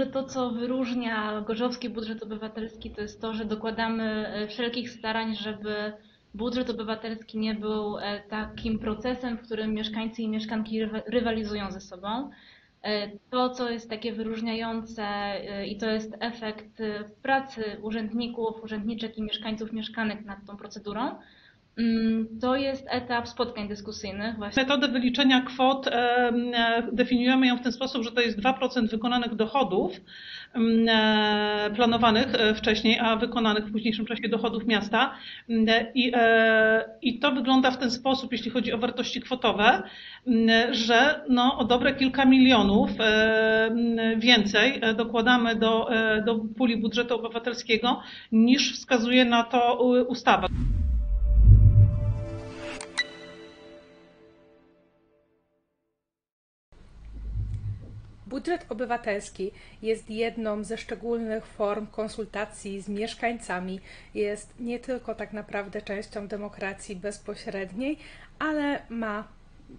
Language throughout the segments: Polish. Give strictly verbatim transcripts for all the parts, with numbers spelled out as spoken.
że to, co wyróżnia Gorzowski Budżet Obywatelski, to jest to, że dokładamy wszelkich starań, żeby budżet obywatelski nie był takim procesem, w którym mieszkańcy i mieszkanki rywalizują ze sobą. To, co jest takie wyróżniające i to jest efekt pracy urzędników, urzędniczek i mieszkańców, mieszkanek nad tą procedurą, to jest etap spotkań dyskusyjnych. Właśnie. Metodę wyliczenia kwot e, definiujemy ją w ten sposób, że to jest dwa procent wykonanych dochodów e, planowanych wcześniej, a wykonanych w późniejszym czasie dochodów miasta. I, e, I to wygląda w ten sposób, jeśli chodzi o wartości kwotowe, że no, o dobre kilka milionów e, więcej dokładamy do, do puli budżetu obywatelskiego, niż wskazuje na to ustawa. Budżet obywatelski jest jedną ze szczególnych form konsultacji z mieszkańcami. Jest nie tylko tak naprawdę częścią demokracji bezpośredniej, ale ma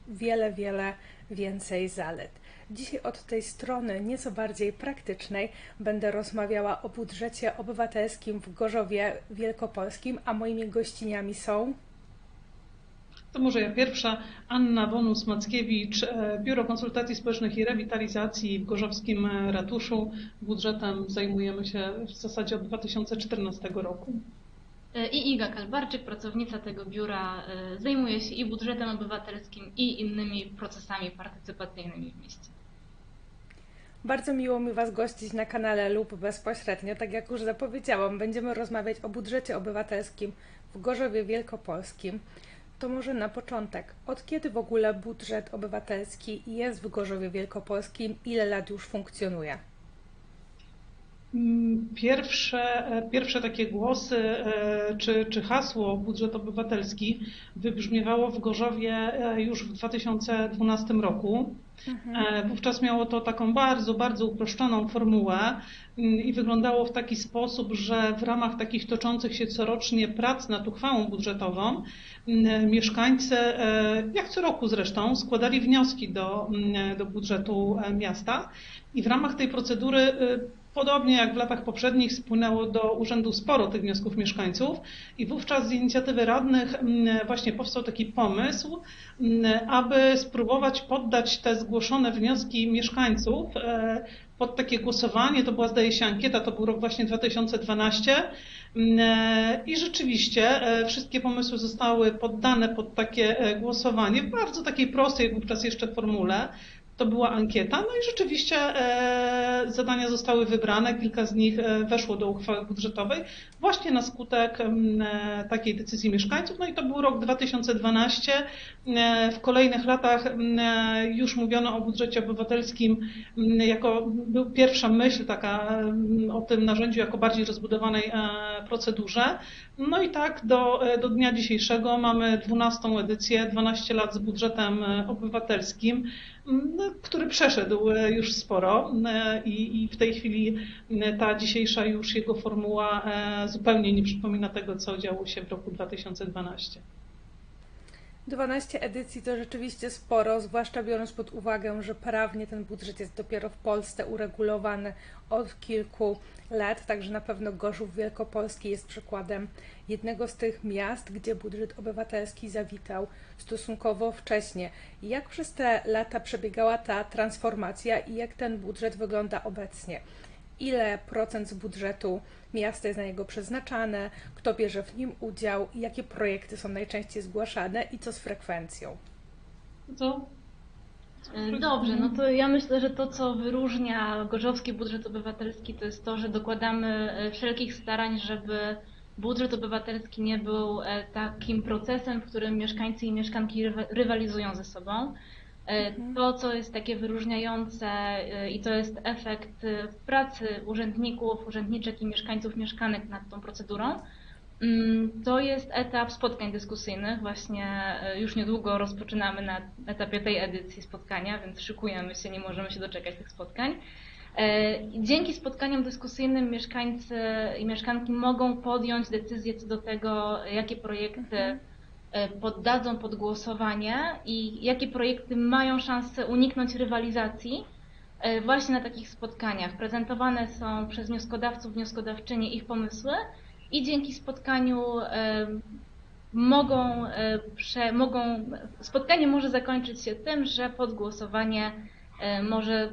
wiele, wiele więcej zalet. Dzisiaj od tej strony nieco bardziej praktycznej będę rozmawiała o budżecie obywatelskim w Gorzowie Wielkopolskim, a moimi gościniami są... To może ja pierwsza, Anna Bonus-Mackiewicz, Biuro Konsultacji Społecznych i Rewitalizacji w Gorzowskim Ratuszu. Budżetem zajmujemy się w zasadzie od dwa tysiące czternastego roku. I Iga Kalbarczyk, pracownica tego biura, zajmuje się i budżetem obywatelskim, i innymi procesami partycypacyjnymi w mieście. Bardzo miło mi Was gościć na kanale lub bezpośrednio. Tak jak już zapowiedziałam, będziemy rozmawiać o budżecie obywatelskim w Gorzowie Wielkopolskim. To może na początek, od kiedy w ogóle budżet obywatelski jest w Gorzowie Wielkopolskim? Ile lat już funkcjonuje? Pierwsze, pierwsze takie głosy czy, czy hasło budżet obywatelski wybrzmiewało w Gorzowie już w dwa tysiące dwunastym roku. Mhm. Wówczas miało to taką bardzo, bardzo uproszczoną formułę i wyglądało w taki sposób, że w ramach takich toczących się corocznie prac nad uchwałą budżetową mieszkańcy, jak co roku zresztą, składali wnioski do, do budżetu miasta i w ramach tej procedury, podobnie jak w latach poprzednich, spłynęło do urzędu sporo tych wniosków mieszkańców i wówczas z inicjatywy radnych właśnie powstał taki pomysł, aby spróbować poddać te zgłoszone wnioski mieszkańców pod takie głosowanie. To była, zdaje się, ankieta, to był rok właśnie dwa tysiące dwunasty i rzeczywiście wszystkie pomysły zostały poddane pod takie głosowanie w bardzo takiej prostej wówczas jeszcze formule. To była ankieta, no i rzeczywiście zadania zostały wybrane, kilka z nich weszło do uchwały budżetowej właśnie na skutek takiej decyzji mieszkańców, no i to był rok dwa tysiące dwunasty. W kolejnych latach już mówiono o budżecie obywatelskim, jako był pierwsza myśl taka o tym narzędziu jako bardziej rozbudowanej procedurze, no i tak do, do dnia dzisiejszego mamy dwunastą edycję, dwanaście lat z budżetem obywatelskim, który przeszedł już sporo i w tej chwili ta dzisiejsza już jego formuła zupełnie nie przypomina tego, co działo się w roku dwa tysiące dwunastym. dwanaście edycji to rzeczywiście sporo, zwłaszcza biorąc pod uwagę, że prawnie ten budżet jest dopiero w Polsce uregulowany od kilku lat, także na pewno Gorzów Wielkopolski jest przykładem jednego z tych miast, gdzie budżet obywatelski zawitał stosunkowo wcześnie. Jak przez te lata przebiegała ta transformacja i jak ten budżet wygląda obecnie? Ile procent z budżetu miasta jest na niego przeznaczane, kto bierze w nim udział, jakie projekty są najczęściej zgłaszane i co z frekwencją? To... Dobrze, no to ja myślę, że to, co wyróżnia Gorzowski Budżet Obywatelski, to jest to, że dokładamy wszelkich starań, żeby budżet obywatelski nie był takim procesem, w którym mieszkańcy i mieszkanki rywalizują ze sobą. To, co jest takie wyróżniające i to jest efekt pracy urzędników, urzędniczek i mieszkańców, mieszkanek nad tą procedurą, to jest etap spotkań dyskusyjnych. Właśnie już niedługo rozpoczynamy na etapie tej edycji spotkania, więc szykujemy się, nie możemy się doczekać tych spotkań. Dzięki spotkaniom dyskusyjnym mieszkańcy i mieszkanki mogą podjąć decyzję co do tego, jakie projekty poddadzą pod głosowanie i jakie projekty mają szansę uniknąć rywalizacji właśnie na takich spotkaniach. Prezentowane są przez wnioskodawców, wnioskodawczynie ich pomysły i dzięki spotkaniu mogą, mogą, spotkanie może zakończyć się tym, że pod głosowanie może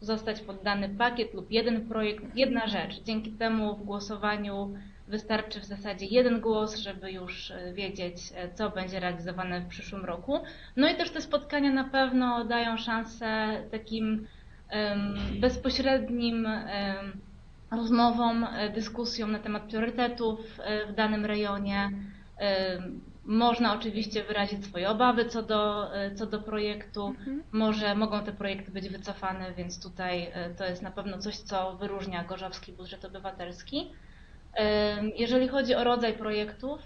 zostać poddany pakiet lub jeden projekt, jedna rzecz. Dzięki temu w głosowaniu wystarczy w zasadzie jeden głos, żeby już wiedzieć, co będzie realizowane w przyszłym roku. No i też te spotkania na pewno dają szansę takim bezpośrednim rozmowom, dyskusjom na temat priorytetów w danym rejonie. Można oczywiście wyrazić swoje obawy co do, co do projektu. Mhm. Może mogą te projekty być wycofane, więc tutaj to jest na pewno coś, co wyróżnia Gorzowski Budżet Obywatelski. Jeżeli chodzi o rodzaj projektów,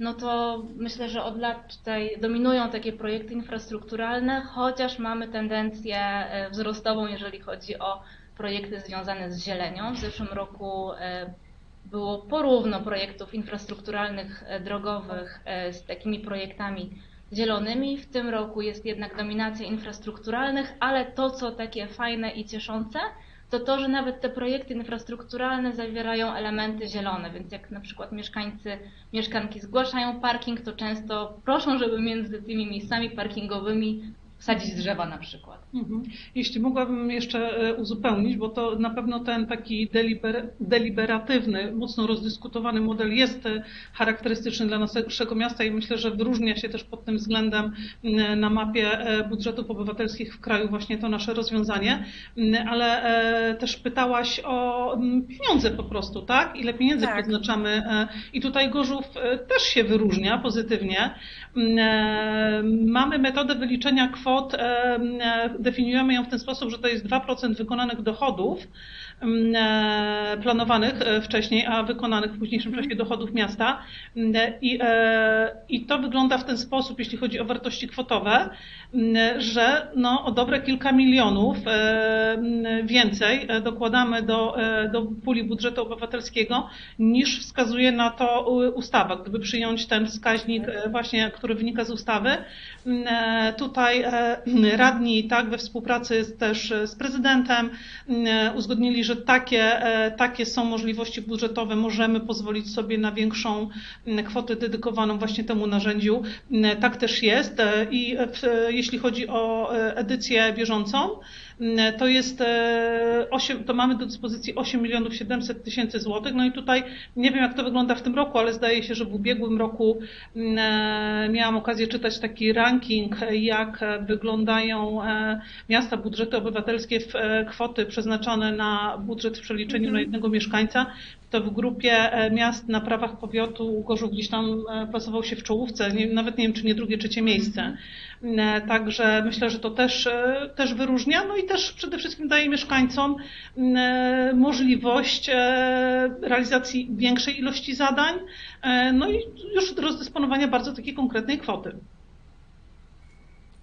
no to myślę, że od lat tutaj dominują takie projekty infrastrukturalne, chociaż mamy tendencję wzrostową, jeżeli chodzi o projekty związane z zielenią. W zeszłym roku było porówno projektów infrastrukturalnych, drogowych z takimi projektami zielonymi. W tym roku jest jednak dominacja infrastrukturalnych, ale to, co takie fajne i cieszące, to to, że nawet te projekty infrastrukturalne zawierają elementy zielone, więc jak na przykład mieszkańcy, mieszkanki zgłaszają parking, to często proszą, żeby między tymi miejscami parkingowymi sadzić drzewa na przykład. Mhm. Jeśli mogłabym jeszcze uzupełnić, bo to na pewno ten taki deliber, deliberatywny, mocno rozdyskutowany model jest charakterystyczny dla naszego miasta i myślę, że wyróżnia się też pod tym względem na mapie budżetów obywatelskich w kraju właśnie to nasze rozwiązanie, ale też pytałaś o pieniądze po prostu, tak? Ile pieniędzy tak przeznaczamy i tutaj Gorzów też się wyróżnia pozytywnie. Mamy metodę wyliczenia kwot. Definiujemy ją w ten sposób, że to jest dwa procent wykonanych dochodów planowanych wcześniej, a wykonanych w późniejszym czasie dochodów miasta. I, i to wygląda w ten sposób, jeśli chodzi o wartości kwotowe, że no, o dobre kilka milionów więcej dokładamy do, do puli budżetu obywatelskiego, niż wskazuje na to ustawa. Gdyby przyjąć ten wskaźnik właśnie, który wynika z ustawy, tutaj radni, tak, we współpracy z, też z prezydentem uzgodnili, że takie, takie są możliwości budżetowe, możemy pozwolić sobie na większą kwotę dedykowaną właśnie temu narzędziu. Tak też jest i w, jeśli chodzi o edycję bieżącą, to jest osiem, to mamy do dyspozycji osiem milionów siedemset tysięcy złotych. No i tutaj nie wiem, jak to wygląda w tym roku, ale zdaje się, że w ubiegłym roku miałam okazję czytać taki ranking, jak wyglądają miasta, budżety obywatelskie, w kwoty przeznaczone na budżet w przeliczeniu mm -hmm. na jednego mieszkańca. To w grupie miast na prawach powiatu Gorzów gdzieś tam plasował się w czołówce, nie, nawet nie wiem, czy nie drugie, trzecie miejsce. Także myślę, że to też, też wyróżnia, no i też przede wszystkim daje mieszkańcom możliwość realizacji większej ilości zadań, no i już rozdysponowania bardzo takiej konkretnej kwoty.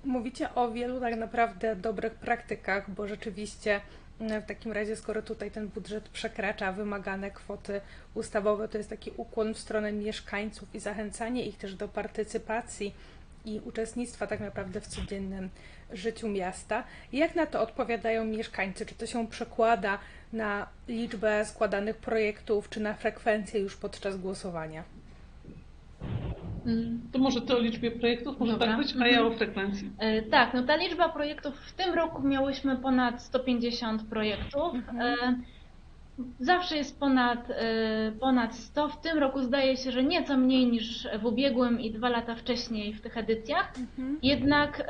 Mówicie o wielu tak naprawdę dobrych praktykach, bo rzeczywiście w takim razie, skoro tutaj ten budżet przekracza wymagane kwoty ustawowe, to jest taki ukłon w stronę mieszkańców i zachęcanie ich też do partycypacji i uczestnictwa tak naprawdę w codziennym życiu miasta. Jak na to odpowiadają mieszkańcy? Czy to się przekłada na liczbę składanych projektów, czy na frekwencję już podczas głosowania? To może to o liczbie projektów, może Dobra. tak być, a ja o frekwencji. Tak, no ta liczba projektów, w tym roku miałyśmy ponad sto pięćdziesiąt projektów. Mhm. Zawsze jest ponad, ponad sto, w tym roku zdaje się, że nieco mniej niż w ubiegłym i dwa lata wcześniej w tych edycjach. Mhm. Jednak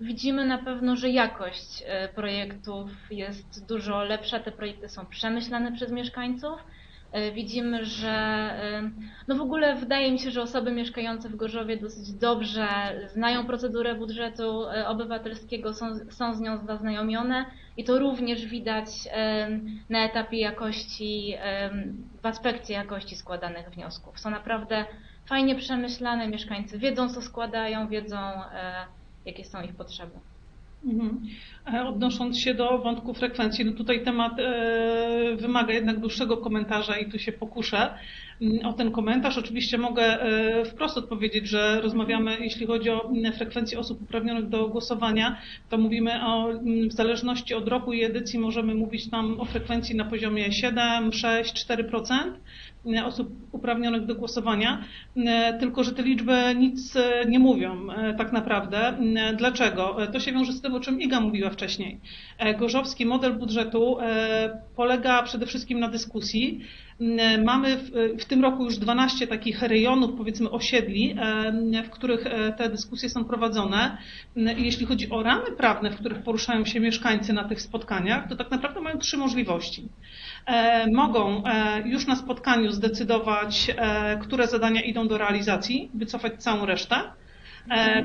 widzimy na pewno, że jakość projektów jest dużo lepsza, te projekty są przemyślane przez mieszkańców. Widzimy, że no w ogóle wydaje mi się, że osoby mieszkające w Gorzowie dosyć dobrze znają procedurę budżetu obywatelskiego, są, są z nią zaznajomione i to również widać na etapie jakości, w aspekcie jakości składanych wniosków. Są naprawdę fajnie przemyślane, mieszkańcy wiedzą, co składają, wiedzą, jakie są ich potrzeby. Odnosząc się do wątku frekwencji, no tutaj temat wymaga jednak dłuższego komentarza i tu się pokuszę o ten komentarz. Oczywiście mogę wprost odpowiedzieć, że rozmawiamy, jeśli chodzi o frekwencję osób uprawnionych do głosowania, to mówimy o, w zależności od roku i edycji możemy mówić tam o frekwencji na poziomie siedem, sześć, cztery procent osób uprawnionych do głosowania, tylko że te liczby nic nie mówią tak naprawdę. Dlaczego? To się wiąże z tym, o czym Iga mówiła wcześniej. Gorzowski model budżetu polega przede wszystkim na dyskusji. Mamy w, w tym roku już dwanaście takich rejonów, powiedzmy osiedli, w których te dyskusje są prowadzone. I jeśli chodzi o ramy prawne, w których poruszają się mieszkańcy na tych spotkaniach, to tak naprawdę mają trzy możliwości. Mogą już na spotkaniu zdecydować, które zadania idą do realizacji, wycofać całą resztę,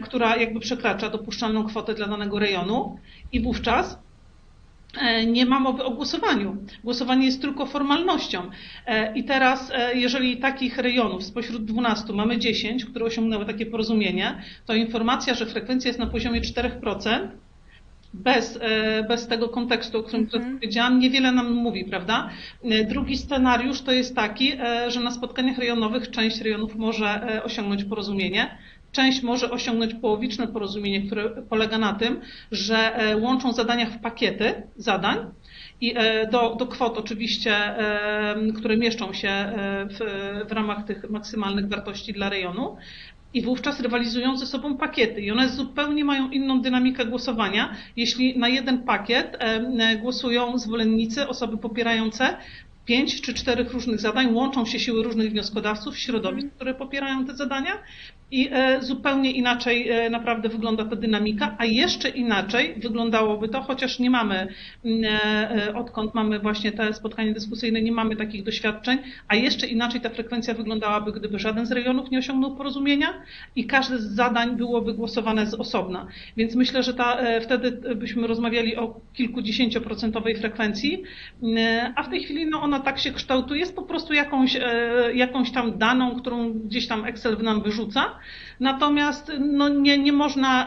która jakby przekracza dopuszczalną kwotę dla danego rejonu i wówczas nie ma mowy o głosowaniu. Głosowanie jest tylko formalnością. I teraz, jeżeli takich rejonów spośród dwunastu mamy dziesięć, które osiągnęły takie porozumienie, to informacja, że frekwencja jest na poziomie czterech procent, Bez, bez tego kontekstu, o którym mhm. powiedziałam, niewiele nam mówi, prawda? Drugi scenariusz to jest taki, że na spotkaniach rejonowych część rejonów może osiągnąć porozumienie, część może osiągnąć połowiczne porozumienie, które polega na tym, że łączą zadania w pakiety zadań i do, do kwot oczywiście, które mieszczą się w, w ramach tych maksymalnych wartości dla rejonu. I wówczas rywalizują ze sobą pakiety i one zupełnie mają inną dynamikę głosowania. Jeśli na jeden pakiet głosują zwolennicy, osoby popierające pięć czy czterech różnych zadań, łączą się siły różnych wnioskodawców, środowisk, które popierają te zadania i zupełnie inaczej naprawdę wygląda ta dynamika, a jeszcze inaczej wyglądałoby to, chociaż nie mamy, odkąd mamy właśnie te spotkanie dyskusyjne, nie mamy takich doświadczeń, a jeszcze inaczej ta frekwencja wyglądałaby, gdyby żaden z rejonów nie osiągnął porozumienia i każde z zadań byłoby głosowane z osobna. Więc myślę, że ta, wtedy byśmy rozmawiali o kilkudziesięcioprocentowej frekwencji, a w tej chwili no, ona tak się kształtuje, jest po prostu jakąś, jakąś tam daną, którą gdzieś tam Excel nam wyrzuca. Natomiast no, nie, nie można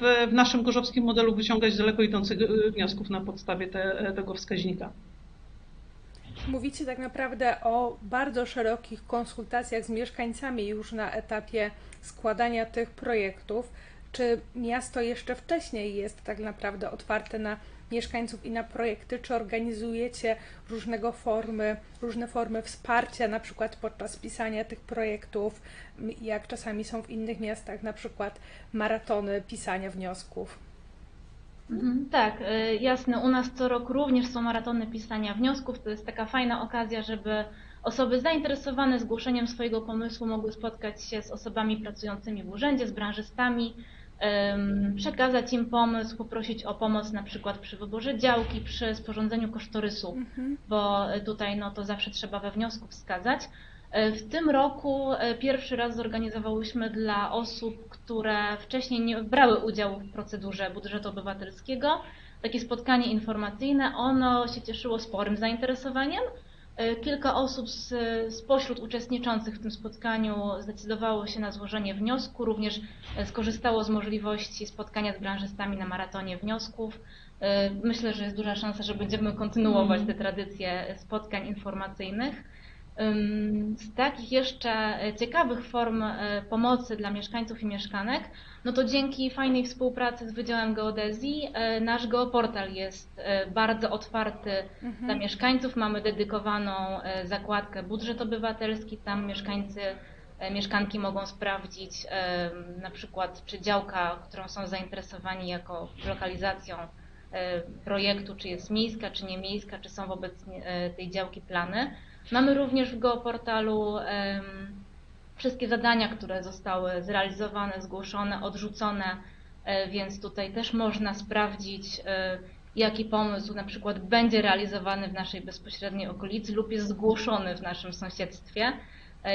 w, w naszym gorzowskim modelu wyciągać daleko idących wniosków na podstawie te, tego wskaźnika. Mówicie tak naprawdę o bardzo szerokich konsultacjach z mieszkańcami już na etapie składania tych projektów. Czy miasto jeszcze wcześniej jest tak naprawdę otwarte na mieszkańców i na projekty? Czy organizujecie różnego formy, różne formy wsparcia, na przykład podczas pisania tych projektów, jak czasami są w innych miastach, na przykład maratony pisania wniosków? Tak, jasne. U nas co rok również są maratony pisania wniosków. To jest taka fajna okazja, żeby osoby zainteresowane zgłoszeniem swojego pomysłu mogły spotkać się z osobami pracującymi w urzędzie, z branżystami, przekazać im pomysł, poprosić o pomoc na przykład przy wyborze działki, przy sporządzeniu kosztorysu, mhm. bo tutaj no, to zawsze trzeba we wniosku wskazać. W tym roku pierwszy raz zorganizowałyśmy dla osób, które wcześniej nie brały udziału w procedurze budżetu obywatelskiego, takie spotkanie informacyjne. Ono się cieszyło sporym zainteresowaniem. Kilka osób z, spośród uczestniczących w tym spotkaniu zdecydowało się na złożenie wniosku, również skorzystało z możliwości spotkania z branżystami na maratonie wniosków. Myślę, że jest duża szansa, że będziemy kontynuować te tradycje spotkań informacyjnych. Z takich jeszcze ciekawych form pomocy dla mieszkańców i mieszkanek, no to dzięki fajnej współpracy z Wydziałem Geodezji nasz geoportal jest bardzo otwarty mhm. dla mieszkańców. Mamy dedykowaną zakładkę Budżet Obywatelski, tam mieszkańcy, mieszkanki mogą sprawdzić na przykład czy działka, którą są zainteresowani jako lokalizacją projektu, czy jest miejska, czy nie miejska, czy są wobec tej działki plany. Mamy również w geoportalu wszystkie zadania, które zostały zrealizowane, zgłoszone, odrzucone, więc tutaj też można sprawdzić, jaki pomysł na przykład będzie realizowany w naszej bezpośredniej okolicy lub jest zgłoszony w naszym sąsiedztwie.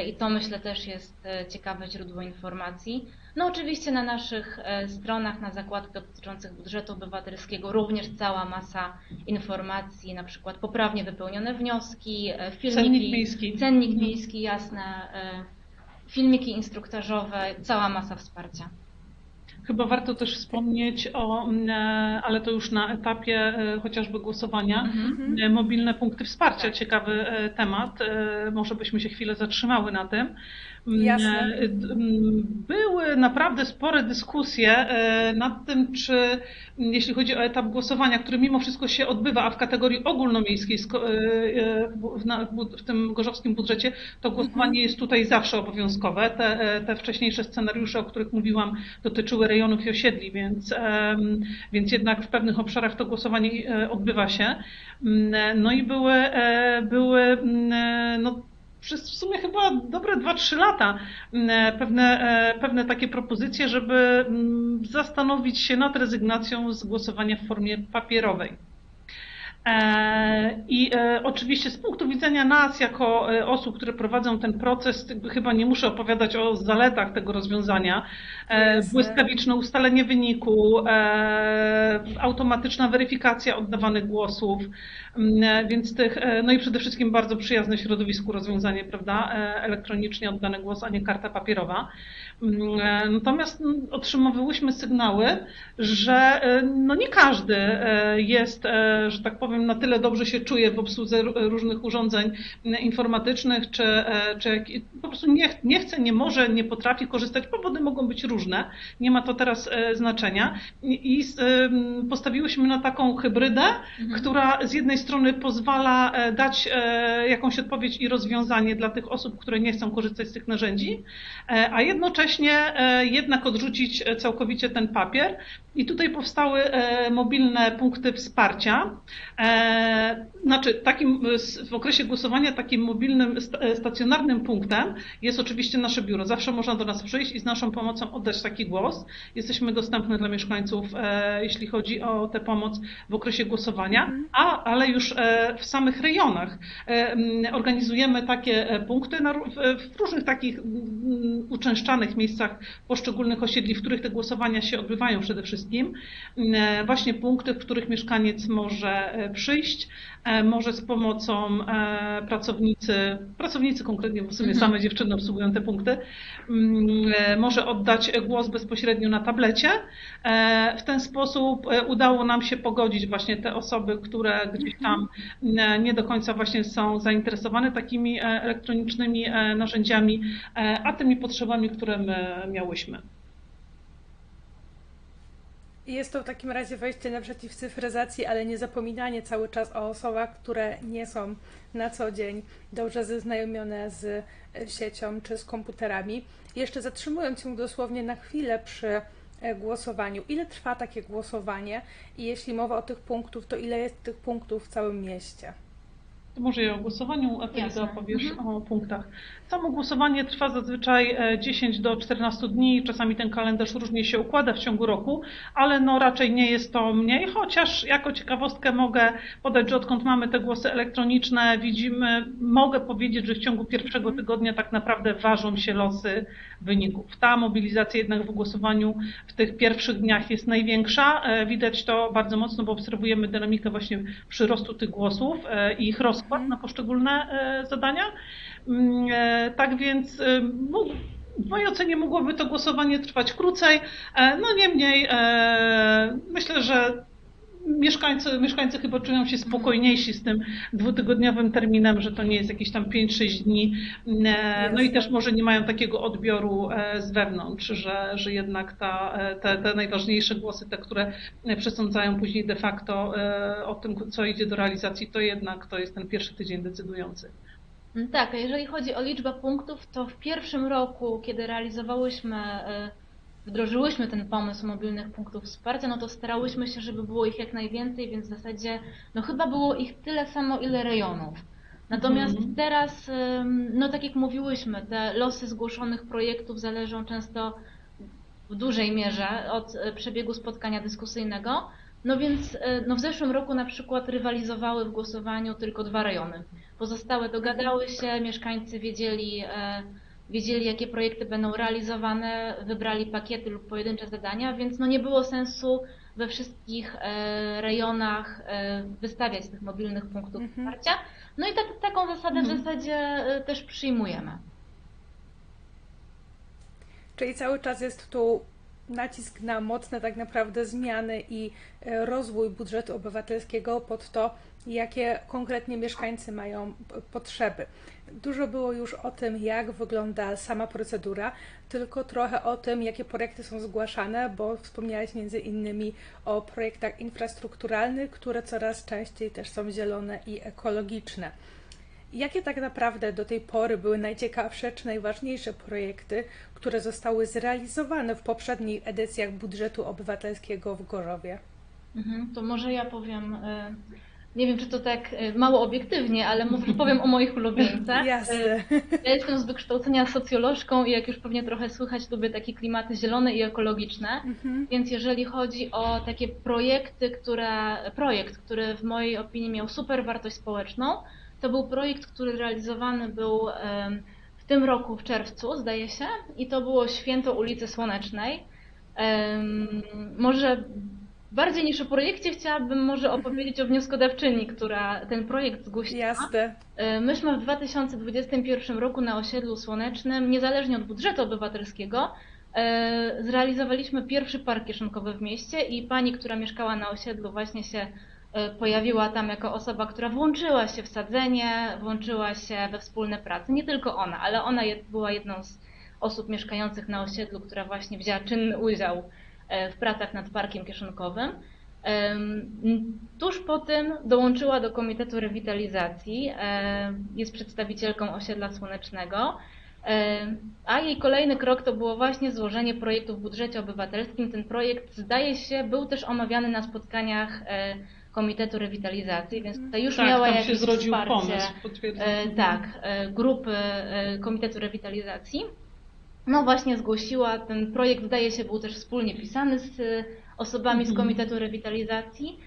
I to myślę też jest ciekawe źródło informacji. No oczywiście na naszych stronach, na zakładkach dotyczących budżetu obywatelskiego również cała masa informacji, na przykład poprawnie wypełnione wnioski, filmiki, cennik miejski, cennik miejski jasne, filmiki instruktażowe, cała masa wsparcia. Chyba warto też wspomnieć o, ale to już na etapie chociażby głosowania, mhm. mobilne punkty wsparcia. Ciekawy temat, może byśmy się chwilę zatrzymały na tym. Jasne. Były naprawdę spore dyskusje nad tym, czy jeśli chodzi o etap głosowania, który mimo wszystko się odbywa, a w kategorii ogólnomiejskiej w tym gorzowskim budżecie, to głosowanie jest tutaj zawsze obowiązkowe. Te, te wcześniejsze scenariusze, o których mówiłam, dotyczyły rejonów i osiedli, więc, więc jednak w pewnych obszarach to głosowanie odbywa się. No i były, były no, przez w sumie chyba dobre dwa trzy lata pewne, pewne takie propozycje, żeby zastanowić się nad rezygnacją z głosowania w formie papierowej. I oczywiście z punktu widzenia nas, jako osób, które prowadzą ten proces, chyba nie muszę opowiadać o zaletach tego rozwiązania. Błyskawiczne ustalenie wyniku, automatyczna weryfikacja oddawanych głosów, więc tych, no i przede wszystkim bardzo przyjazne środowisku rozwiązanie, prawda? Elektronicznie oddany głos, a nie karta papierowa. Natomiast otrzymałyśmy sygnały, że no nie każdy jest, że tak powiem, na tyle dobrze się czuje w obsłudze różnych urządzeń informatycznych, czy, czy po prostu nie, nie chce, nie może, nie potrafi korzystać. Powody mogą być różne, nie ma to teraz znaczenia. I, i postawiłyśmy na taką hybrydę, mhm. która z jednej strony pozwala dać jakąś odpowiedź i rozwiązanie dla tych osób, które nie chcą korzystać z tych narzędzi, a jednocześnie jednak odrzucić całkowicie ten papier. I tutaj powstały mobilne punkty wsparcia. Znaczy, takim, w okresie głosowania takim mobilnym, stacjonarnym punktem jest oczywiście nasze biuro. Zawsze można do nas przyjść i z naszą pomocą oddać taki głos. Jesteśmy dostępne dla mieszkańców, jeśli chodzi o tę pomoc w okresie głosowania, a, ale już w samych rejonach organizujemy takie punkty na, w różnych takich uczęszczanych miejscach poszczególnych osiedli, w których te głosowania się odbywają przede wszystkim. Właśnie punkty, w których mieszkaniec może przyjść, może z pomocą pracownicy, pracownicy konkretnie, bo w sumie same dziewczyny obsługują te punkty, może oddać głos bezpośrednio na tablecie. W ten sposób udało nam się pogodzić właśnie te osoby, które gdzieś tam nie do końca właśnie są zainteresowane takimi elektronicznymi narzędziami, a tymi potrzebami, które my miałyśmy. Jest to w takim razie wejście naprzeciw cyfryzacji, ale nie zapominanie cały czas o osobach, które nie są na co dzień dobrze zaznajomione z siecią czy z komputerami. Jeszcze zatrzymuję Cię dosłownie na chwilę przy głosowaniu. Ile trwa takie głosowanie i jeśli mowa o tych punktach, to ile jest tych punktów w całym mieście? Może ja o głosowaniu, a Ty opowiesz mhm. o punktach. Samo głosowanie trwa zazwyczaj dziesięć do czternastu dni, czasami ten kalendarz różnie się układa w ciągu roku, ale no raczej nie jest to mniej, chociaż jako ciekawostkę mogę podać, że odkąd mamy te głosy elektroniczne, widzimy, mogę powiedzieć, że w ciągu pierwszego tygodnia tak naprawdę ważą się losy wyników. Ta mobilizacja jednak w głosowaniu w tych pierwszych dniach jest największa. Widać to bardzo mocno, bo obserwujemy dynamikę właśnie przyrostu tych głosów i ich rozkładu na poszczególne zadania. Tak więc no, w mojej ocenie mogłoby to głosowanie trwać krócej, no niemniej myślę, że mieszkańcy, mieszkańcy chyba czują się spokojniejsi z tym dwutygodniowym terminem, że to nie jest jakieś tam pięć sześć dni. No i też może nie mają takiego odbioru z wewnątrz, że, że jednak ta, te, te najważniejsze głosy, te, które przesądzają później de facto o tym, co idzie do realizacji, to jednak to jest ten pierwszy tydzień decydujący. Tak, a jeżeli chodzi o liczbę punktów, to w pierwszym roku, kiedy realizowałyśmy wdrożyłyśmy ten pomysł mobilnych punktów wsparcia, no to starałyśmy się, żeby było ich jak najwięcej, więc w zasadzie no chyba było ich tyle samo, ile rejonów. Natomiast mm. teraz, no tak jak mówiłyśmy, te losy zgłoszonych projektów zależą często w dużej mierze od przebiegu spotkania dyskusyjnego, no więc no w zeszłym roku na przykład rywalizowały w głosowaniu tylko dwa rejony. Pozostałe dogadały się, mieszkańcy wiedzieli, Wiedzieli, jakie projekty będą realizowane, wybrali pakiety lub pojedyncze zadania, więc no nie było sensu we wszystkich rejonach wystawiać tych mobilnych punktów mhm. wsparcia. No i tak, taką zasadę mhm. w zasadzie też przyjmujemy. Czyli cały czas jest tu nacisk na mocne tak naprawdę zmiany i rozwój budżetu obywatelskiego pod to, jakie konkretnie mieszkańcy mają potrzeby. Dużo było już o tym, jak wygląda sama procedura, tylko trochę o tym, jakie projekty są zgłaszane, bo wspomniałeś między innymi o projektach infrastrukturalnych, które coraz częściej też są zielone i ekologiczne. Jakie tak naprawdę do tej pory były najciekawsze czy najważniejsze projekty, które zostały zrealizowane w poprzednich edycjach budżetu obywatelskiego w Gorzowie? To może ja powiem, nie wiem czy to tak mało obiektywnie, ale mówię, powiem o moich ulubieńcach. Jasne. Ja jestem z wykształcenia socjolożką i jak już pewnie trochę słychać, lubię takie klimaty zielone i ekologiczne, mhm. więc jeżeli chodzi o takie projekty, które, projekt, który w mojej opinii miał super wartość społeczną, to był projekt, który realizowany był w tym roku, w czerwcu, zdaje się, i to było Święto ulicy Słonecznej. Może bardziej niż o projekcie chciałabym może opowiedzieć o wnioskodawczyni, która ten projekt zgłosiła. Jasne. Myśmy w dwa tysiące dwudziestym pierwszym roku na osiedlu Słonecznym, niezależnie od budżetu obywatelskiego, zrealizowaliśmy pierwszy park kieszonkowy w mieście i pani, która mieszkała na osiedlu, właśnie się pojawiła tam jako osoba, która włączyła się w sadzenie, włączyła się we wspólne prace. Nie tylko ona, ale ona była jedną z osób mieszkających na osiedlu, która właśnie wzięła czynny udział w pracach nad Parkiem Kieszonkowym. Tuż po tym dołączyła do Komitetu Rewitalizacji, jest przedstawicielką Osiedla Słonecznego, a jej kolejny krok to było właśnie złożenie projektu w budżecie obywatelskim. Ten projekt, zdaje się, był też omawiany na spotkaniach Komitetu Rewitalizacji, więc tutaj już tak, miała jakieś wsparcie pomysł, tak, grupy Komitetu Rewitalizacji. No właśnie zgłosiła, ten projekt zdaje się był też wspólnie pisany z osobami z Komitetu Rewitalizacji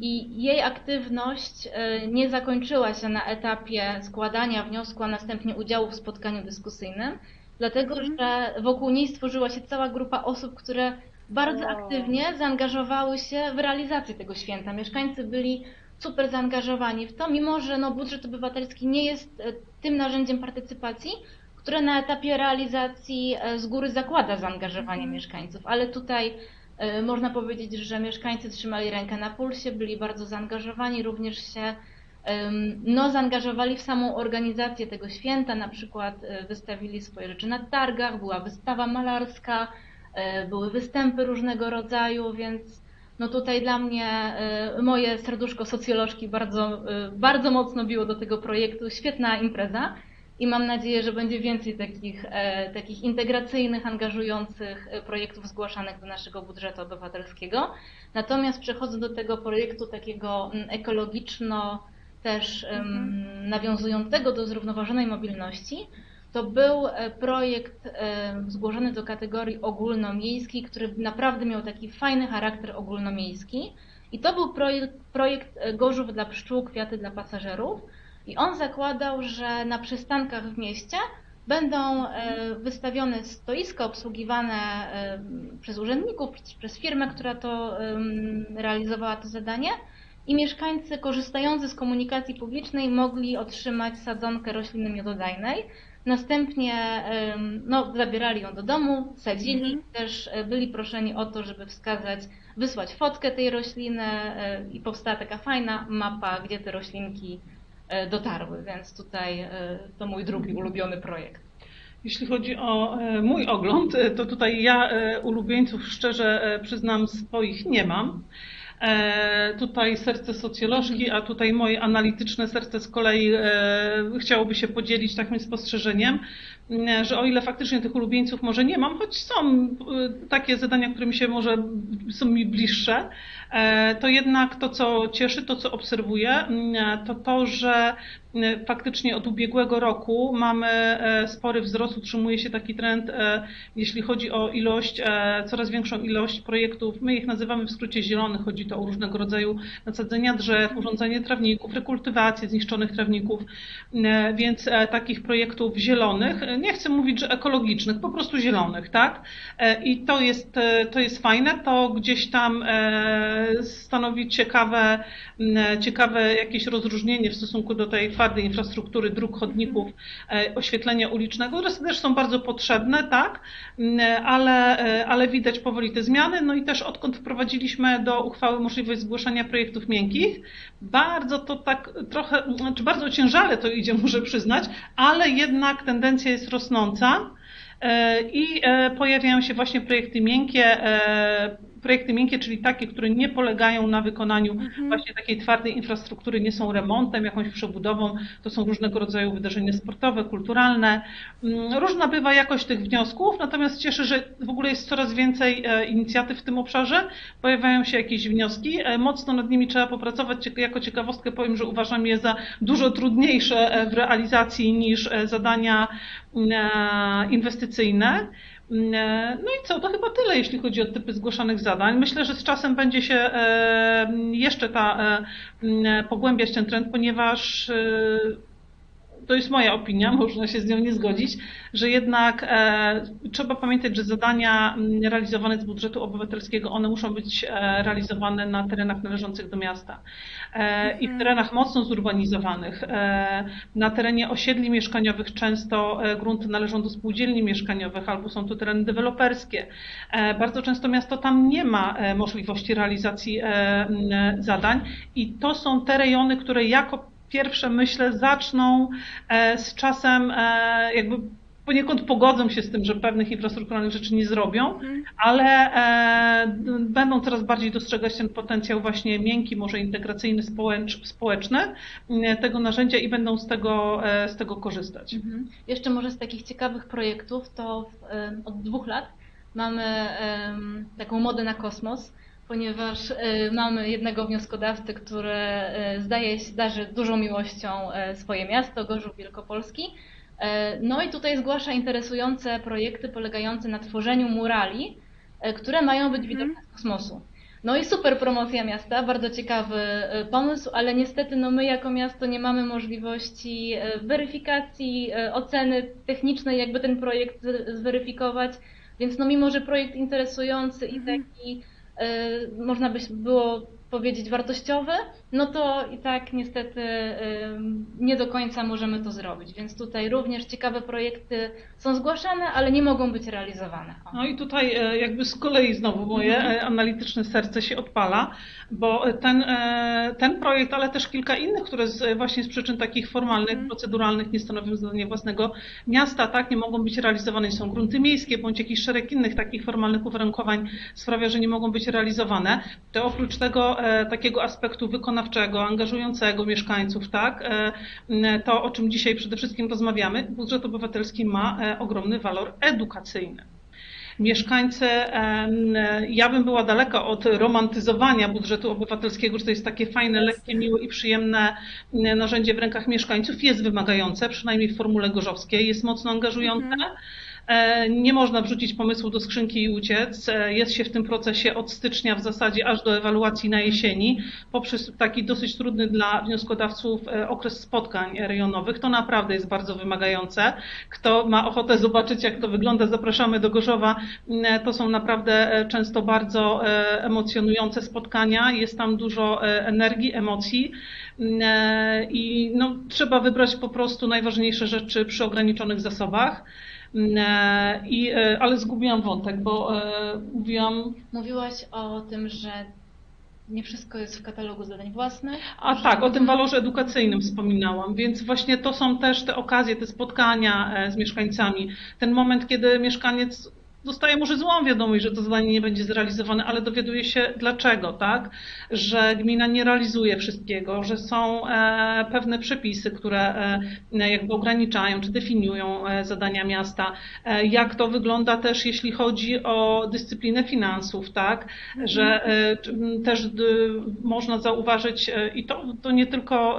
i jej aktywność nie zakończyła się na etapie składania wniosku, a następnie udziału w spotkaniu dyskusyjnym, dlatego że wokół niej stworzyła się cała grupa osób, które bardzo wow. aktywnie zaangażowały się w realizację tego święta. Mieszkańcy byli super zaangażowani w to, mimo że no, budżet obywatelski nie jest tym narzędziem partycypacji, które na etapie realizacji z góry zakłada zaangażowanie mieszkańców. Ale tutaj można powiedzieć, że mieszkańcy trzymali rękę na pulsie, byli bardzo zaangażowani, również się no, zaangażowali w samą organizację tego święta, na przykład wystawili swoje rzeczy na targach, była wystawa malarska, były występy różnego rodzaju, więc no tutaj dla mnie moje serduszko socjolożki bardzo, bardzo mocno biło do tego projektu. Świetna impreza i mam nadzieję, że będzie więcej takich, takich integracyjnych, angażujących projektów zgłaszanych do naszego budżetu obywatelskiego. Natomiast przechodzę do tego projektu takiego ekologiczno też mhm. nawiązującego do zrównoważonej mobilności. To był projekt zgłoszony do kategorii ogólnomiejskiej, który naprawdę miał taki fajny charakter ogólnomiejski. I to był projekt, projekt Gorzów dla pszczół, kwiaty dla pasażerów. I on zakładał, że na przystankach w mieście będą wystawione stoiska obsługiwane przez urzędników, przez firmę, która to realizowała to zadanie. I mieszkańcy korzystający z komunikacji publicznej mogli otrzymać sadzonkę rośliny miododajnej. Następnie no, zabierali ją do domu, sadzili, mm-hmm. też byli proszeni o to, żeby wskazać, wysłać fotkę tej rośliny i powstała taka fajna mapa, gdzie te roślinki dotarły, więc tutaj to mój drugi ulubiony projekt. Jeśli chodzi o mój ogląd, to tutaj ja ulubieńców szczerze przyznam swoich nie mam. E, tutaj serce socjolożki, a tutaj moje analityczne serce z kolei e, chciałoby się podzielić takim spostrzeżeniem, że o ile faktycznie tych ulubieńców może nie mam, choć są takie zadania, które mi się może są mi bliższe, to jednak to, co cieszy, to, co obserwuję, to to, że faktycznie od ubiegłego roku mamy spory wzrost, utrzymuje się taki trend, jeśli chodzi o ilość, coraz większą ilość projektów, my ich nazywamy w skrócie zielonych, chodzi to o różnego rodzaju nasadzenia drzew, urządzenie trawników, rekultywację zniszczonych trawników, więc takich projektów zielonych nie chcę mówić, że ekologicznych, po prostu zielonych, tak? I to jest, to jest fajne, to gdzieś tam stanowi ciekawe, ciekawe jakieś rozróżnienie w stosunku do tej twardej infrastruktury dróg, chodników, oświetlenia ulicznego, które też są bardzo potrzebne, tak? Ale, ale widać powoli te zmiany, no i też odkąd wprowadziliśmy do uchwały możliwość zgłaszania projektów miękkich, bardzo to tak trochę, znaczy bardzo ociężale to idzie, muszę przyznać, ale jednak tendencja jest rosnąca i pojawiają się właśnie projekty miękkie, projekty miękkie, czyli takie, które nie polegają na wykonaniu mhm. właśnie takiej twardej infrastruktury, nie są remontem, jakąś przebudową, to są różnego rodzaju wydarzenia sportowe, kulturalne. Różna bywa jakość tych wniosków, natomiast cieszę, że w ogóle jest coraz więcej inicjatyw w tym obszarze, pojawiają się jakieś wnioski, mocno nad nimi trzeba popracować. Jako ciekawostkę powiem, że uważam je za dużo trudniejsze w realizacji niż zadania inwestycyjne. No i co, to chyba tyle, jeśli chodzi o typy zgłaszanych zadań. Myślę, że z czasem będzie się jeszcze ta, pogłębiać ten trend, ponieważ to jest moja opinia, można się z nią nie zgodzić, że jednak trzeba pamiętać, że zadania realizowane z budżetu obywatelskiego, one muszą być realizowane na terenach należących do miasta i w terenach mocno zurbanizowanych. Na terenie osiedli mieszkaniowych często grunty należą do spółdzielni mieszkaniowych albo są to tereny deweloperskie. Bardzo często miasto tam nie ma możliwości realizacji zadań i to są te rejony, które jako pierwsze, myślę, zaczną z czasem jakby poniekąd pogodzą się z tym, że pewnych infrastrukturalnych rzeczy nie zrobią, mhm. ale będą coraz bardziej dostrzegać ten potencjał właśnie miękki, może integracyjny, społecz, społeczny tego narzędzia i będą z tego, z tego korzystać. Mhm. Jeszcze może z takich ciekawych projektów, to od dwóch lat mamy taką modę na kosmos, ponieważ mamy jednego wnioskodawcy, który zdaje się darzy dużą miłością swoje miasto, Gorzów Wielkopolski. No i tutaj zgłasza interesujące projekty polegające na tworzeniu murali, które mają być widoczne z kosmosu. No i super promocja miasta, bardzo ciekawy pomysł, ale niestety no my jako miasto nie mamy możliwości weryfikacji, oceny technicznej, jakby ten projekt zweryfikować, więc no mimo, że projekt interesujący i taki można by było powiedzieć wartościowe, no to i tak niestety nie do końca możemy to zrobić, więc tutaj również ciekawe projekty są zgłaszane, ale nie mogą być realizowane. O. No i tutaj jakby z kolei znowu moje analityczne serce się odpala, bo ten, ten projekt, ale też kilka innych, które z, właśnie z przyczyn takich formalnych, mm. proceduralnych nie stanowią zadania własnego miasta, tak, nie mogą być realizowane, są grunty miejskie, bądź jakiś szereg innych takich formalnych uwarunkowań sprawia, że nie mogą być realizowane. To oprócz tego takiego aspektu wykonawczego, angażującego mieszkańców, tak? To, o czym dzisiaj przede wszystkim rozmawiamy, budżet obywatelski ma ogromny walor edukacyjny. Mieszkańcy, ja bym była daleka od romantyzowania budżetu obywatelskiego, że to jest takie fajne, lekkie, miłe i przyjemne narzędzie w rękach mieszkańców. Jest wymagające, przynajmniej w formule gorzowskiej, jest mocno angażujące. Mhm. Nie można wrzucić pomysłu do skrzynki i uciec. Jest się w tym procesie od stycznia w zasadzie aż do ewaluacji na jesieni, poprzez taki dosyć trudny dla wnioskodawców okres spotkań rejonowych. To naprawdę jest bardzo wymagające. Kto ma ochotę zobaczyć, jak to wygląda, zapraszamy do Gorzowa. To są naprawdę często bardzo emocjonujące spotkania. Jest tam dużo energii, emocji i no, trzeba wybrać po prostu najważniejsze rzeczy przy ograniczonych zasobach. I, ale zgubiłam wątek, bo mówiłam... Mówiłaś o tym, że nie wszystko jest w katalogu zadań własnych. A że... tak, o tym walorze edukacyjnym wspominałam, więc właśnie to są też te okazje, te spotkania z mieszkańcami. Ten moment, kiedy mieszkaniec dostaje może złą wiadomość, że to zadanie nie będzie zrealizowane, ale dowiaduje się dlaczego, tak? Że gmina nie realizuje wszystkiego, że są pewne przepisy, które jakby ograniczają czy definiują zadania miasta. Jak to wygląda też, jeśli chodzi o dyscyplinę finansów, tak? Że też można zauważyć, i to, to nie tylko,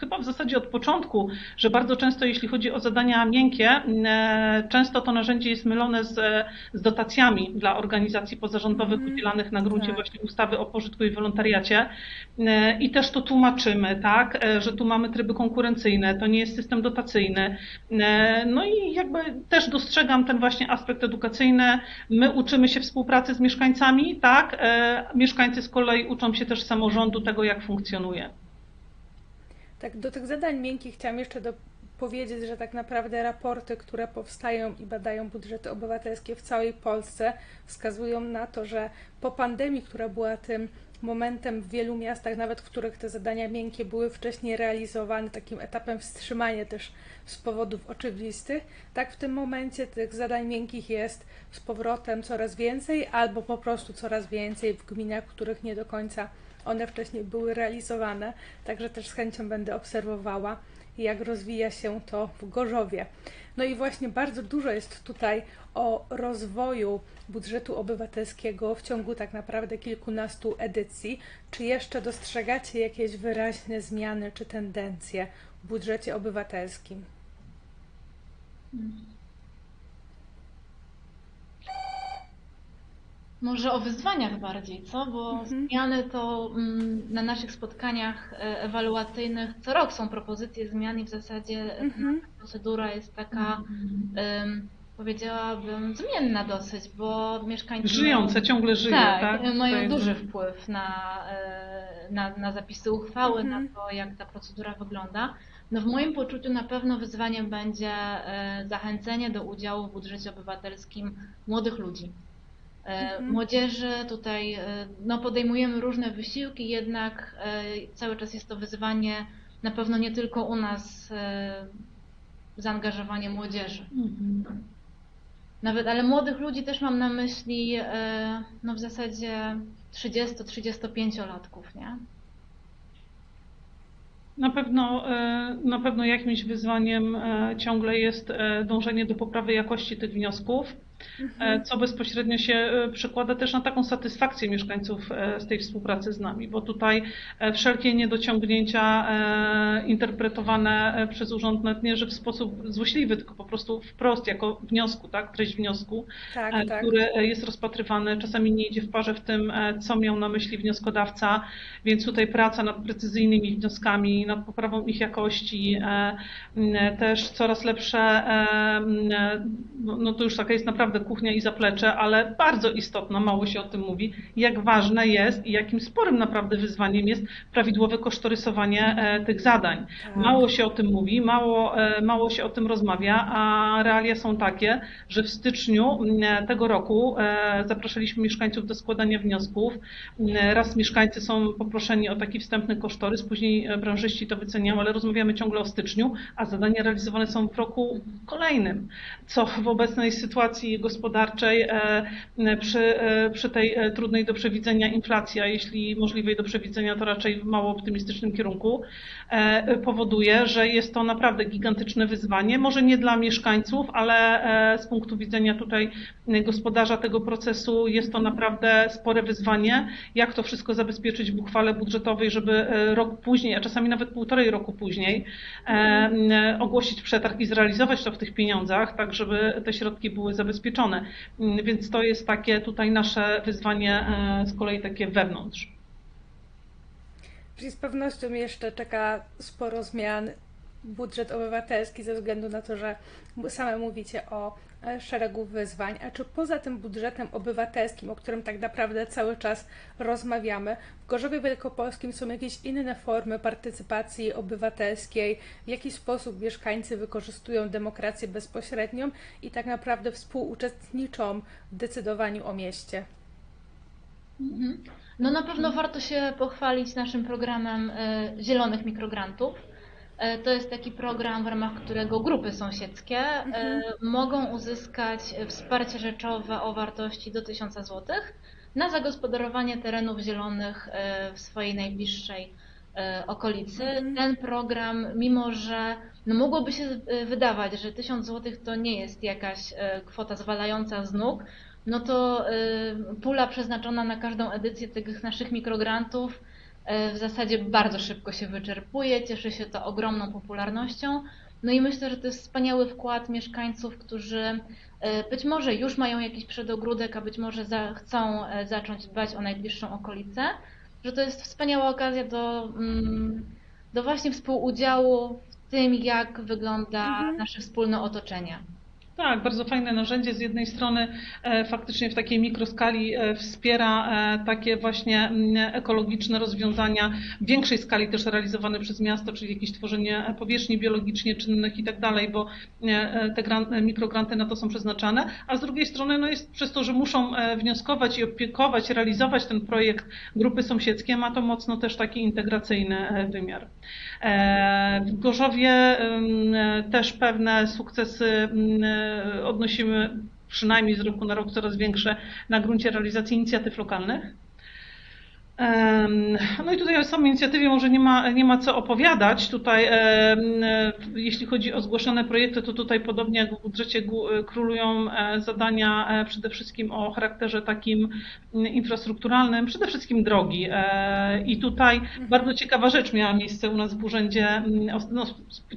chyba w zasadzie od początku, że bardzo często, jeśli chodzi o zadania miękkie, często to narzędzie jest mylone z z dotacjami dla organizacji pozarządowych udzielanych na gruncie właśnie ustawy o pożytku i wolontariacie. I też to tłumaczymy, tak, że tu mamy tryby konkurencyjne, to nie jest system dotacyjny. No i jakby też dostrzegam ten właśnie aspekt edukacyjny. My uczymy się współpracy z mieszkańcami, tak, mieszkańcy z kolei uczą się też samorządu, tego jak funkcjonuje. Tak, do tych zadań miękkich chciałam jeszcze do... powiedzieć, że tak naprawdę raporty, które powstają i badają budżety obywatelskie w całej Polsce, wskazują na to, że po pandemii, która była tym momentem w wielu miastach, nawet w których te zadania miękkie były wcześniej realizowane, takim etapem wstrzymania też z powodów oczywistych, tak w tym momencie tych zadań miękkich jest z powrotem coraz więcej albo po prostu coraz więcej w gminach, w których nie do końca one wcześniej były realizowane, także też z chęcią będę obserwowała, jak rozwija się to w Gorzowie. No i właśnie bardzo dużo jest tutaj o rozwoju budżetu obywatelskiego w ciągu tak naprawdę kilkunastu edycji. Czy jeszcze dostrzegacie jakieś wyraźne zmiany czy tendencje w budżecie obywatelskim? Może o wyzwaniach bardziej, co? Bo mhm. zmiany to na naszych spotkaniach ewaluacyjnych co rok są propozycje zmian i w zasadzie mhm. procedura jest taka, um, powiedziałabym, zmienna dosyć, bo mieszkańcy... Żyjące, ciągle żyją, tak? tak? mają duży wpływ na, na, na zapisy uchwały, mhm. na to, jak ta procedura wygląda. No w moim poczuciu na pewno wyzwaniem będzie zachęcenie do udziału w budżecie obywatelskim młodych ludzi. Młodzieży tutaj no, podejmujemy różne wysiłki, jednak cały czas jest to wyzwanie na pewno nie tylko u nas zaangażowanie młodzieży. Mhm. Nawet, ale młodych ludzi też mam na myśli no, w zasadzie trzydziestu do trzydziestu pięciu latków, nie? Na pewno, na pewno jakimś wyzwaniem ciągle jest dążenie do poprawy jakości tych wniosków, mhm. co bezpośrednio się przekłada też na taką satysfakcję mieszkańców z tej współpracy z nami, bo tutaj wszelkie niedociągnięcia interpretowane przez urząd nawet nie, że w sposób złośliwy, tylko po prostu wprost jako wniosku, tak, treść wniosku, tak, który tak. jest rozpatrywany, czasami nie idzie w parze w tym, co miał na myśli wnioskodawca, więc tutaj praca nad precyzyjnymi wnioskami, nad poprawą ich jakości, też coraz lepsze, no to już taka jest naprawdę kuchnia i zaplecze, ale bardzo istotna, mało się o tym mówi, jak ważne jest i jakim sporym naprawdę wyzwaniem jest prawidłowe kosztorysowanie tych zadań. Mało się o tym mówi, mało, mało się o tym rozmawia, a realia są takie, że w styczniu tego roku zapraszaliśmy mieszkańców do składania wniosków. Raz mieszkańcy są poproszeni o taki wstępny kosztorys, później branżyści to wyceniają, ale rozmawiamy ciągle o styczniu, a zadania realizowane są w roku kolejnym, co w obecnej sytuacji gospodarczej przy, przy tej trudnej do przewidzenia inflacja, jeśli możliwej do przewidzenia, to raczej w mało optymistycznym kierunku, powoduje, że jest to naprawdę gigantyczne wyzwanie, może nie dla mieszkańców, ale z punktu widzenia tutaj gospodarza tego procesu jest to naprawdę spore wyzwanie, jak to wszystko zabezpieczyć w uchwale budżetowej, żeby rok później, a czasami nawet półtorej roku później ogłosić przetarg i zrealizować to w tych pieniądzach, tak żeby te środki były zabezpieczone. zabezpieczone, więc to jest takie tutaj nasze wyzwanie z kolei takie wewnątrz. Czyli z pewnością jeszcze czeka sporo zmian budżet obywatelski ze względu na to, że same mówicie o szeregu wyzwań, a czy poza tym budżetem obywatelskim, o którym tak naprawdę cały czas rozmawiamy, w Gorzowie Wielkopolskim są jakieś inne formy partycypacji obywatelskiej, w jaki sposób mieszkańcy wykorzystują demokrację bezpośrednią i tak naprawdę współuczestniczą w decydowaniu o mieście? No na pewno warto się pochwalić naszym programem Zielonych Mikrograntów. To jest taki program, w ramach którego grupy sąsiedzkie mhm. mogą uzyskać wsparcie rzeczowe o wartości do tysiąca złotych na zagospodarowanie terenów zielonych w swojej najbliższej okolicy. Mhm. Ten program, mimo że no mogłoby się wydawać, że tysiąc złotych to nie jest jakaś kwota zwalająca z nóg, no to pula przeznaczona na każdą edycję tych naszych mikrograntów w zasadzie bardzo szybko się wyczerpuje, cieszy się to ogromną popularnością. No i myślę, że to jest wspaniały wkład mieszkańców, którzy być może już mają jakiś przedogródek, a być może chcą zacząć dbać o najbliższą okolicę, że to jest wspaniała okazja do, do właśnie współudziału w tym, jak wygląda mhm. nasze wspólne otoczenie. Tak, bardzo fajne narzędzie. Z jednej strony faktycznie w takiej mikroskali wspiera takie właśnie ekologiczne rozwiązania w większej skali też realizowane przez miasto, czyli jakieś tworzenie powierzchni biologicznie czynnych i tak dalej, bo te gran, mikrogranty na to są przeznaczane, a z drugiej strony no jest przez to, że muszą wnioskować i opiekować, realizować ten projekt grupy sąsiedzkie, ma to mocno też taki integracyjny wymiar. W Gorzowie też pewne sukcesy odnosimy przynajmniej z roku na rok coraz większe na gruncie realizacji inicjatyw lokalnych. No i tutaj o samej inicjatywie może nie ma, nie ma co opowiadać. Tutaj, jeśli chodzi o zgłoszone projekty, to tutaj podobnie jak w budżecie królują zadania przede wszystkim o charakterze takim infrastrukturalnym, przede wszystkim drogi. I tutaj bardzo ciekawa rzecz miała miejsce u nas w urzędzie, no,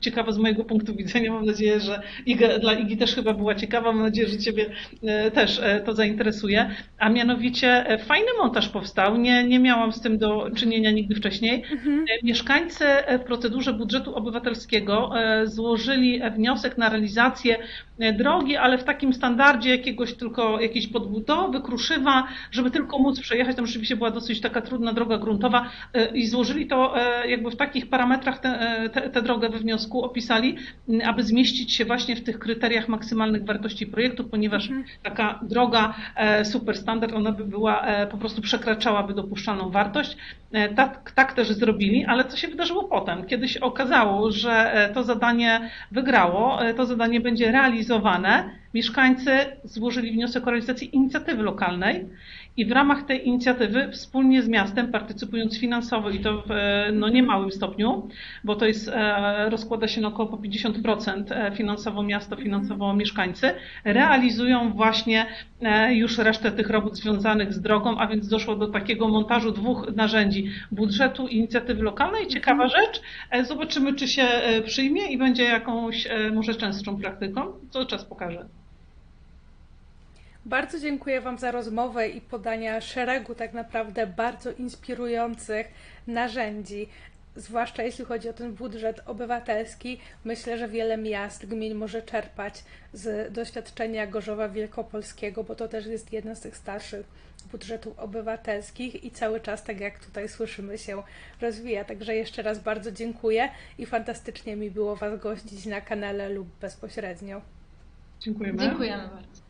ciekawa z mojego punktu widzenia, mam nadzieję, że Iga, dla Igi też chyba była ciekawa, mam nadzieję, że Ciebie też to zainteresuje, a mianowicie fajny montaż powstał, nie, nie miał miałam z tym do czynienia nigdy wcześniej. Mhm. Mieszkańcy w procedurze budżetu obywatelskiego złożyli wniosek na realizację drogi, ale w takim standardzie jakiegoś tylko jakiejś podbudowy, kruszywa, żeby tylko móc przejechać. Tam rzeczywiście była dosyć taka trudna droga gruntowa i złożyli to jakby w takich parametrach tę drogę we wniosku opisali, aby zmieścić się właśnie w tych kryteriach maksymalnych wartości projektu, ponieważ mhm. taka droga super standard, ona by była, po prostu przekraczałaby dopuszczalną wartość. Tak, tak też zrobili, ale co się wydarzyło potem? Kiedy się okazało, że to zadanie wygrało, to zadanie będzie realizowane, mieszkańcy złożyli wniosek o realizację inicjatywy lokalnej i w ramach tej inicjatywy wspólnie z miastem, partycypując finansowo i to w no, niemałym stopniu, bo to jest, rozkłada się na około pięćdziesiąt procent finansowo miasto, finansowo mieszkańcy, realizują właśnie już resztę tych robót związanych z drogą, a więc doszło do takiego montażu dwóch narzędzi, budżetu i inicjatywy lokalnej. Ciekawa rzecz, zobaczymy, czy się przyjmie i będzie jakąś może częstszą praktyką, co czas pokaże. Bardzo dziękuję Wam za rozmowę i podania szeregu tak naprawdę bardzo inspirujących narzędzi, zwłaszcza jeśli chodzi o ten budżet obywatelski. Myślę, że wiele miast, gmin może czerpać z doświadczenia Gorzowa Wielkopolskiego, bo to też jest jeden z tych starszych budżetów obywatelskich i cały czas, tak jak tutaj słyszymy, się rozwija. Także jeszcze raz bardzo dziękuję i fantastycznie mi było Was gościć na kanale lub bezpośrednio. Dziękujemy. Dziękujemy bardzo.